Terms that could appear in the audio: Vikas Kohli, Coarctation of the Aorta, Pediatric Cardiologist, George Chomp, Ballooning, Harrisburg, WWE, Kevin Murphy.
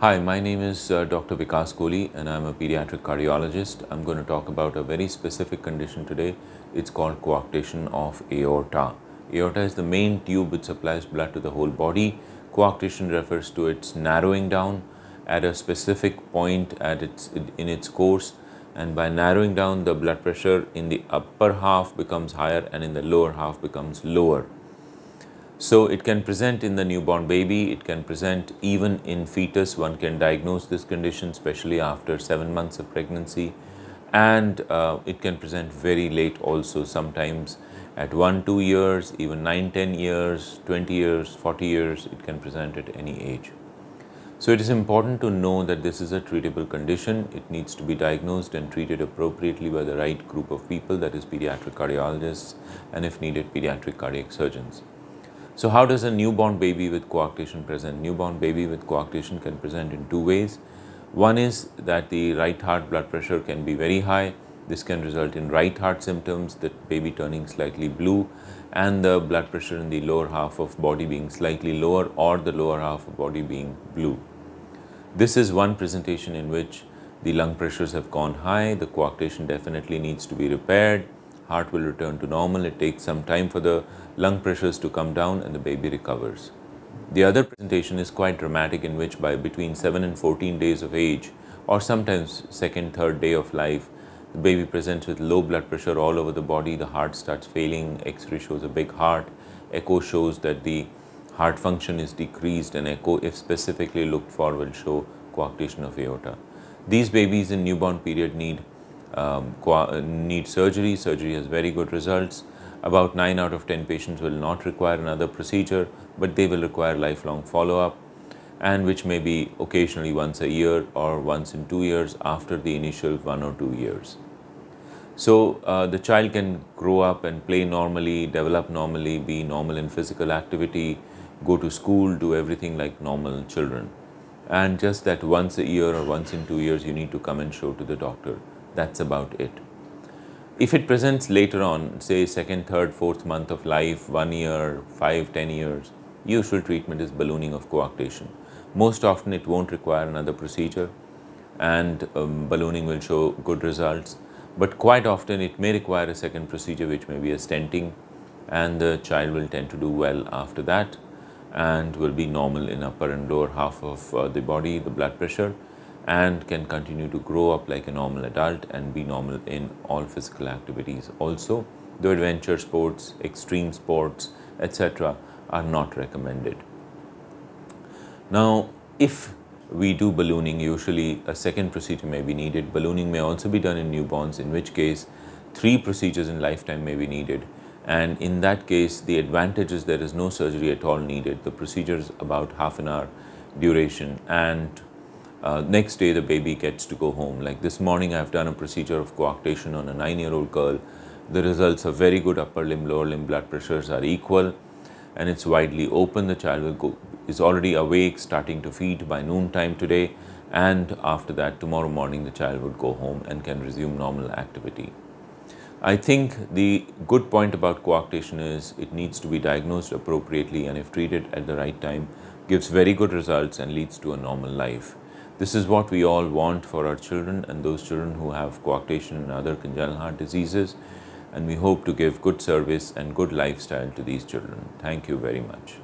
Hi, my name is Dr. Vikas Kohli and I'm a pediatric cardiologist. I'm going to talk about a very specific condition today. It's called coarctation of aorta. Aorta is the main tube which supplies blood to the whole body. Coarctation refers to its narrowing down at a specific point in its course, and by narrowing down the blood pressure in the upper half becomes higher and in the lower half becomes lower. So it can present in the newborn baby, it can present even in fetus. One can diagnose this condition especially after 7 months of pregnancy, and it can present very late also, sometimes at 1-2 years, even 9-10 years, 20 years, 40 years, it can present at any age. So it is important to know that this is a treatable condition. It needs to be diagnosed and treated appropriately by the right group of people, that is pediatric cardiologists and if needed pediatric cardiac surgeons. So how does a newborn baby with coarctation present? Newborn baby with coarctation can present in two ways. One is that the right heart blood pressure can be very high. This can result in right heart symptoms, the baby turning slightly blue and the blood pressure in the lower half of body being slightly lower or the lower half of body being blue. This is one presentation in which the lung pressures have gone high, the coarctation definitely needs to be repaired. Heart will return to normal. It takes some time for the lung pressures to come down and the baby recovers. The other presentation is quite dramatic, in which by between 7 and 14 days of age, or sometimes second, third day of life, the baby presents with low blood pressure all over the body. The heart starts failing. X-ray shows a big heart. Echo shows that the heart function is decreased, and echo, if specifically looked for, will show coarctation of aorta. These babies in newborn period need surgery. Surgery has very good results. About 9 out of 10 patients will not require another procedure, but they will require lifelong follow-up, and which may be occasionally once a year or once in 2 years after the initial 1 or 2 years. So the child can grow up and play normally, develop normally, be normal in physical activity, go to school, do everything like normal children. And just that once a year or once in 2 years you need to come and show to the doctor. That's about it. If it presents later on, say second, third, fourth month of life, 1 year, 5, 10 years, usual treatment is ballooning of coarctation. Most often it won't require another procedure, and ballooning will show good results, but quite often it may require a second procedure, which may be a stenting, and the child will tend to do well after that and will be normal in upper and lower half of the body, the blood pressure, and can continue to grow up like a normal adult and be normal in all physical activities also, though adventure sports, extreme sports, etc. are not recommended. Now, if we do ballooning, usually a second procedure may be needed. Ballooning may also be done in newborns, in which case 3 procedures in lifetime may be needed. And in that case, the advantage is there is no surgery at all needed. The procedure is about half an hour duration, and next day the baby gets to go home. Like this morning I have done a procedure of coarctation on a 9-year-old girl. The results are very good. Upper limb, lower limb blood pressures are equal and it's widely open. The child will is already awake, starting to feed by noontime today, and after that tomorrow morning the child would go home and can resume normal activity. I think the good point about coarctation is it needs to be diagnosed appropriately, and if treated at the right time gives very good results and leads to a normal life. This is what we all want for our children and those children who have coarctation and other congenital heart diseases, and we hope to give good service and good lifestyle to these children. Thank you very much.